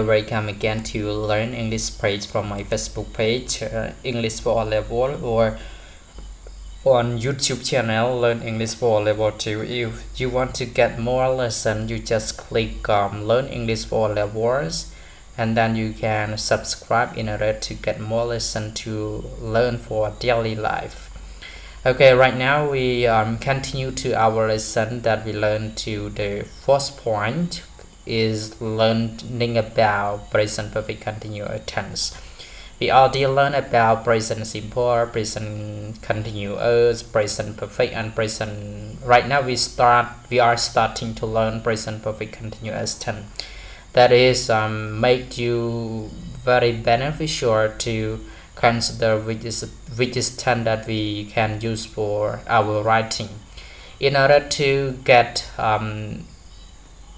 welcome again to Learn English page from my Facebook page, English for Level, or on YouTube channel Learn English for Level 2. If you want to get more lessons, you just click Learn English for Levels, and then you can subscribe in order to get more lessons to learn for daily life. Okay, right now we continue to our lesson that we learned to the first point is learning about present perfect continuous tense. We already learned about present simple, present continuous, present perfect, and present. Right now we are starting to learn present perfect continuous tense. That is make you very beneficial to consider which is tense that we can use for our writing. In order to get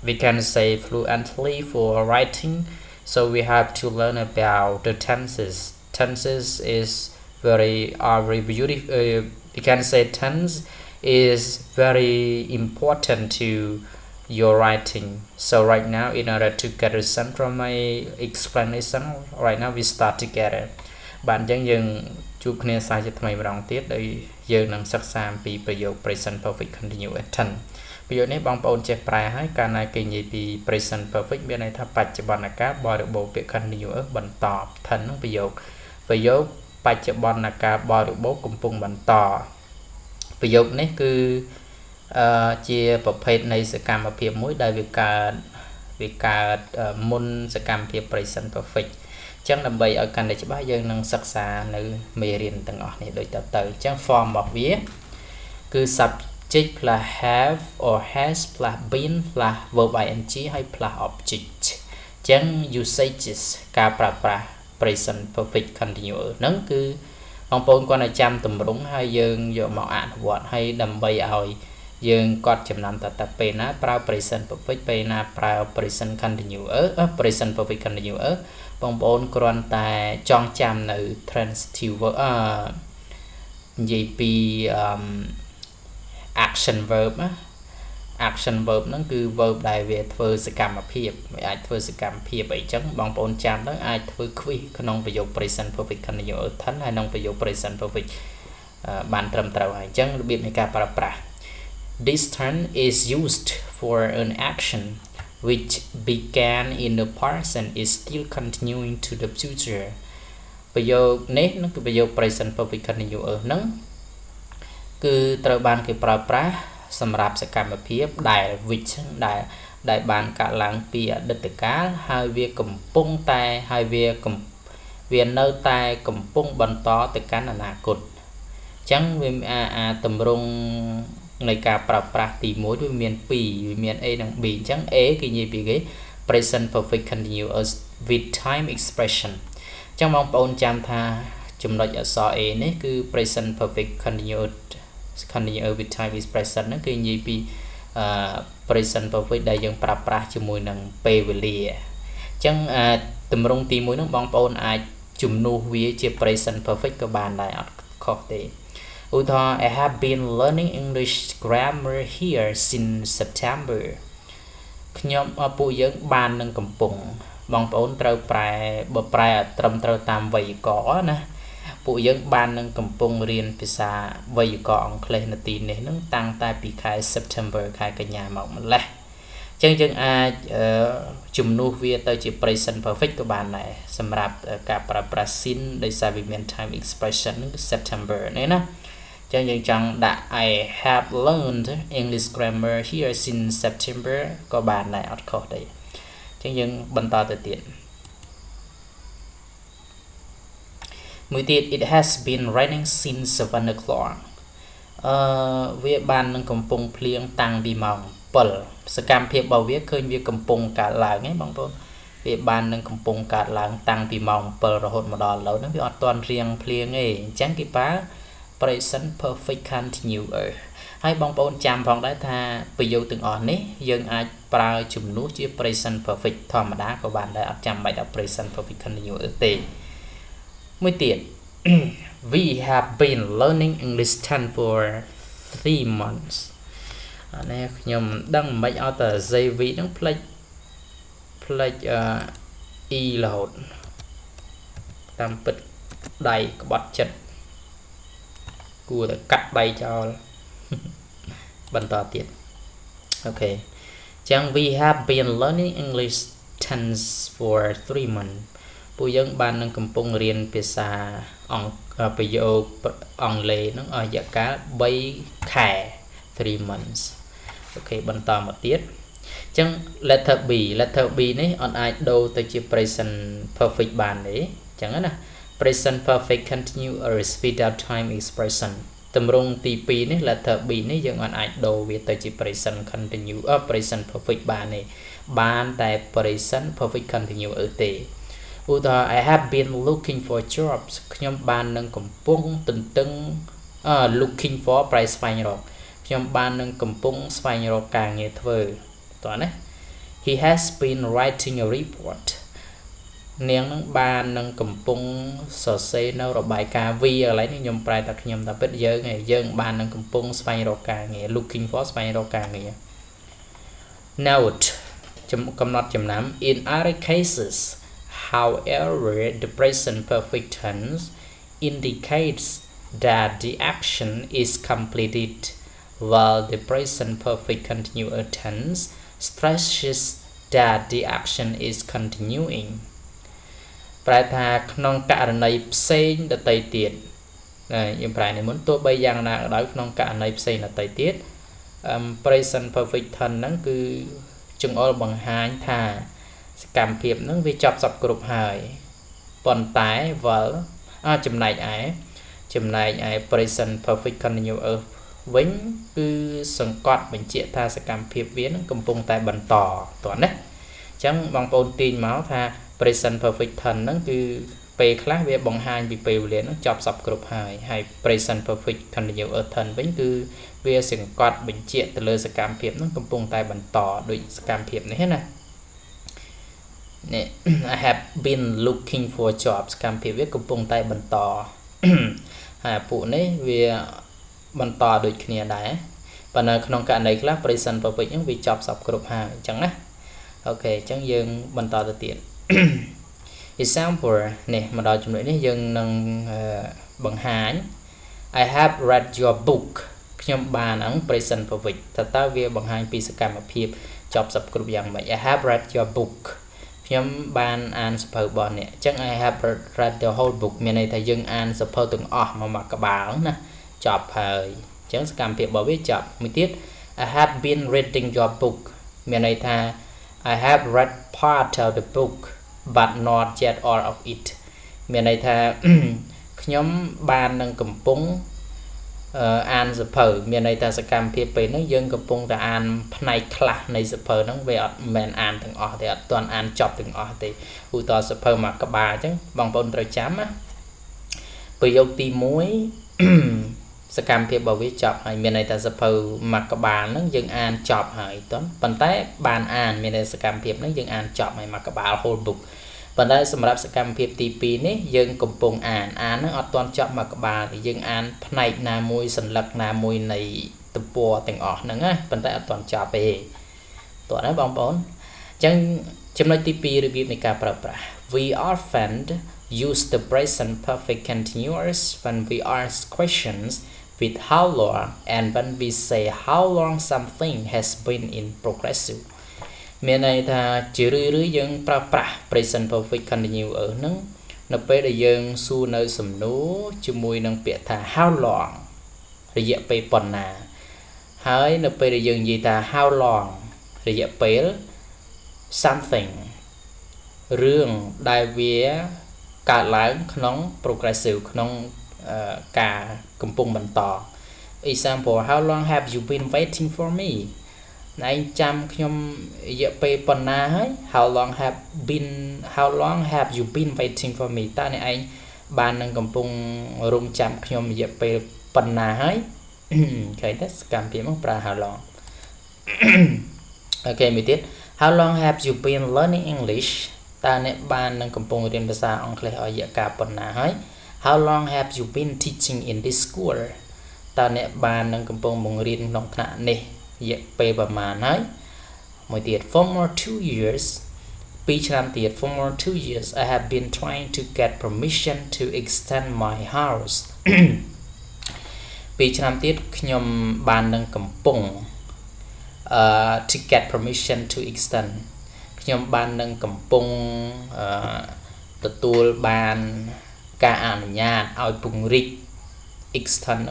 we can say fluently for writing, so we have to learn about the tenses. Tenses is very beautiful. We can say tense is very important to your writing. So right now, in order to get a sense from my explanation, right now we start together. Bạn dân dừng chú khné sai cho thay vào tiết đây giờ nằm sắc sam pi bây giờ present perfect continuous tense. ประโยคนี้บางปองเจ็บปลายให้การในกิริยาปี present perfect มีในท่าปัจจุบันนะครับบริบทเปรียบคันอยู่บันต่อทันประโยคประโยคนี้คือเจียประเภทในสกรรมเพียบมุ้ยได้วิการมุนสกรรมเพียบ present perfect จังนำไปเอาการในฉบับยังนั่งศึกษาในเมรินต่างๆนี่โดยต่อเติมจัง form บอกวิคือ subject plus have or has plus been plus verb ing ให้ plus object จัง usages การปรับ present perfect continuous นั่นคือบางคนก็จำตำรงให้ยังยกมาอ่านวอดให้นำไปเอายังกอดจำนำแต่เป็นนะปรา present perfect เป็นนะปรา present continuous present perfect continuous บางคนกรอนแต่จองจำใน transitive JP action verb action verb นั่นคือ verb ใดเวทเวอร์สกรรมเพียบไอ้เวอร์สกรรมเพียบไอ้จังบางคนจำได้ไอ้เวอร์ควีขนมประโยค present perfect ขนมประโยค present perfect บานตรมตรายจังระเบียบในการปรับ this term is used for an action which began in the past and is still continuing to the future. ประโยคนี้นั่นคือประโยค present perfect continuous นั่นคือตระบานคือปราบสำหรับสกรรมเพียบได้ which ได้บานการล้างเปียดัตการให้เวียกำปงแต่ให้เวียกำเวียนเนื้อแต่กำปงบรรทอแต่การอนาคตจังเวียนอาตำรง ในการปรับปราตีมวยด้วยเมียนปีเมียนเอดังบีจังเอคือเยบีเก present perfect continuous with time expression จังมองปอนจำท่าจำลองอักษรเอนี่คือ present perfect continuous with time expression นั่นคือเยบี present perfect ได้ยังปรับปราจมวยหนังเปเวลีจังตำรงตีมวยน้องมองปอนอาจจุ่มนูเวียเจ present perfect ก็บานได้ออกข้อเต I have been learning English grammar here since September. ขยมปุยยังบานนึงกำปงบางปอนเตาปลายบ่ปลายตรมเตาตามไวยากรณ์นะปุยยังบานนึงกำปงเรียนภาษาไวยากรณ์อังกฤษในตีนี้ตั้งแต่ปีคาย September คายกันยามออกมาแล้วจังอาจุ่มนูเวียเตอร์จิ present perfect ก็บานได้สำหรับการปรับปราสินโดยใช้เวียน time expression September นี่นะ That I have learned English grammar here since September ก็บานได้ออกข้อได้จังยังบรรทอเตียน It has been raining since 7 o'clock เวียบานนึงกำปงเพลียงตังปีมองเปิลสกรรมเพียบบ่เวียเคยเวียกำปงกะหลางไงบางต้นเวียบานนึงกำปงกะหลางตังปีมองเปิลรหดมาดอนแล้วนั่นพี่ออดตอนเรียงเพลียงไงจังกี่ป้า present perfect continuous ให้บางปอนจำพองได้ท่าประโยคถึงอ่อนนี้ยังอาจปลายจุ่มนู้ดที่ present perfect ธรรมดาก็บานได้อาจจำไปได้ present perfect continuous เต็มไม่เตียน we have been learning English tense for 3 months อันนี้ยมดังไม่เอาแต่ JV ต้อง play y là hột tam bịch đầy có bắt chật cua để cắt bay cho bận to tiền. Ok, chẳng we have been learning English tense for 3 months. Bây giờ bạn đang cầm bông riêng về xa ông video ông lê nó ở dạng cá bay khẻ 3 months. Ok, bận to một tiết. Chẳng letter B này on I do tới chữ present perfect bàn đấy. Chẳng là present perfect continuous without time expression. Tầm rung tí P này letter B này dân on I do về tới chữ present continuous present perfect bàn này. Bàn tại present perfect continuous ở tế. Ủa đó, I have been looking for jobs. Nhóm bàn nâng cầm bông từng looking for price fine rock. Nhóm bàn nâng cầm bông fine rock càng nghe thơ. He has been writing a report. Nếu bạn đang cầm bông sở xây nó rồi bài ca vi ở lấy nhóm bài tập nhóm tập biết giờ ngày dân bạn đang cầm bông xoay rồi cả nghe looking for xoay rồi cả nghe. Note chấm cầm nốt chấm nắm in other cases, however, the present perfect tense indicates that the action is completed, while the present perfect continuous tense stresses that the action is continuing. ប្រែថាក្នុងករណីផ្សេងដតៃទៀតយើងប្រែនេះមុនទោះបីយ៉ាងណាក៏ដោយក្នុងករណីផ្សេងដតៃទៀត present perfect tense ហ្នឹងគឺចង្អុលបង្ហាញថាសកម្មភាពហ្នឹងវាចប់សពគ្រប់ហើយប៉ុន្តែចំណែកឯpresent perfect continuous វិញគឺសង្កត់បញ្ជាក់ថាសកម្មភាពវានឹងកំពុងតែបន្តតោះណាអញ្ចឹងបងប្អូនទាញមកថា present perfect tense ហ្នឹងគឺពេលខ្លះវាបង្ហាញពីពេលវេលាហ្នឹងចប់សពគ្រប់ហើយ present perfect continuous tense វិញគឺវាសង្កត់បញ្ជាក់ទៅលើសកម្មភាពហ្នឹងកំពុងតែបន្តដូចសកម្មភាពនេះណានេះ I have been looking for jobs សកម្មភាពវាកំពុងតែបន្ត ហើយ ពួកនេះវាបន្តដូចគ្នាដែរប៉ុន្តែក្នុងករណីខ្លះ present perfect ហ្នឹងវាចប់សពគ្រប់ហើយអញ្ចឹងណា អូខេ អញ្ចឹងយើងបន្តទៅទៀត Example នេះមកដល់ចំណុចនេះយើងនឹងបង្ហាញ I have read your book ខ្ញុំបាន present perfect តើវាបង្ហាញពីសកម្មភាពចប់សពគ្រប់យ៉ាងម៉េច I have read your book ខ្ញុំបានអានសៀវភៅរបស់អ្នកអញ្ចឹង I have read the whole book មានន័យថាយើងអានសៀវភៅទាំងអស់មកមួយក្បាលណាចប់ហើយអញ្ចឹងសកម្មភាពរបស់វាចប់មួយទៀត I have been reading your book មានន័យថា I have read part of the book but not yet all of it. មានន័យថាខ្ញុំបាននឹងកំពុងអានសៀវភៅមានន័យថាសកម្មភាពពេលហ្នឹងយើងកំពុងតែអានផ្នែកខ្លះនៃសៀវភៅហ្នឹងវាអត់មែនអានទាំងអស់ទេអត់ទាន់អានចប់ទាំងអស់ទេឧទាហរណ៍សៀវភៅមួយក្បាលអញ្ចឹងបងប្អូនត្រូវចាំណាប្រយោគទី 1 សកម្មភាពរបស់វាចប់ហើយមានន័យថាសៀវភៅមួយក្បាលហ្នឹងយើងអានចប់ហើយប៉ុន្តែបានអានមានន័យសកម្មភាពហ្នឹងយើងអានចប់ហើយមួយក្បាល whole book ប៉ុន្តែសម្រាប់សកម្មភាពទី 2 នេះយើងកំពុងអានអានហ្នឹងអត់ទាន់ចប់មួយក្បាលយើងអានផ្នែកណាមួយសន្លឹកណាមួយនៃទំព័រទាំងអស់ហ្នឹងណាប៉ុន្តែអត់ទាន់ចប់ទេតោះណាបងប្អូនអញ្ចឹងចំណុចទី 2 we often use the present perfect continuous when we ask questions with how long and when we say how long something has been in progressive. មានន័យថាជារឿយៗយើងប្រើប្រាស់ present perfect continuous ហ្នឹងនៅពេលដែលយើងសួរនៅសំណួរជាមួយនឹងពាក្យថា how long រយៈពេលប៉ុណ្ណាហើយនៅពេលដែលយើងនិយាយថា how long រយៈពេល something រឿងដែលវាកើតឡើងក្នុង progressive ក្នុង ការកំពុងបន្ត Example how long have you been waiting for me? ណែឯងចាំខ្ញុំរយៈពេលប៉ុណ្ណាហើយ how long have you been waiting for me? តើអ្នកឯងបាននឹងកំពុងរងចាំខ្ញុំរយៈពេលប៉ុណ្ណាហើយ ឃើញទេសកម្មភាពមកប្រើ how long. អូខេមួយទៀត how long have you been learning English? តើអ្នកបាននឹងកំពុងរៀនភាសាអង់គ្លេសអស់រយៈកាលប៉ុណ្ណាហើយ How long have you been teaching in this school? តើអ្នកបាននឹងកំពុងបង្រៀនក្នុងថ្នាក់នេះរយៈពេលប្រមាណហើយមួយទៀត for more 2 years For 2 years, I have been trying to get permission to extend my house. To get permission to extend. Extend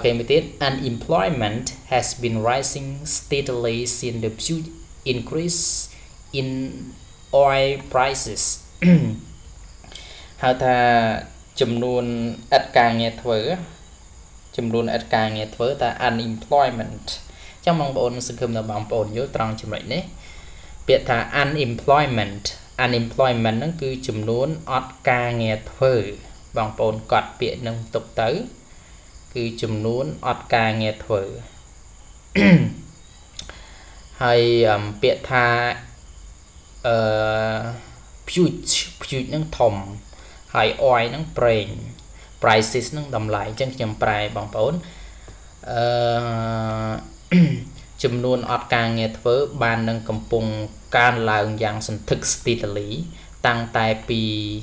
okay, with it, unemployment has been rising steadily since the huge increase in oil prices. How ta chum luôn at càng nghe thở, chum luôn at càng nghe thở ta unemployment. Trong mong bồn sự khum là bằng bồn vô trong chum lại nè. Biết ta unemployment, unemployment nó cứ chum luôn at càng nghe thở, bằng bồn cọt biệt nâng tục tới. Cứ chùm nún ọt ca nghe thở hay biệt tha phuch nâng thòm hay oil nâng brain prices nâng đầm lại chân chùm prai bằng bốn chùm nún ọt ca nghe thở ban nâng cầm pung can là ứng dạng sân thực steadily tăng tài pi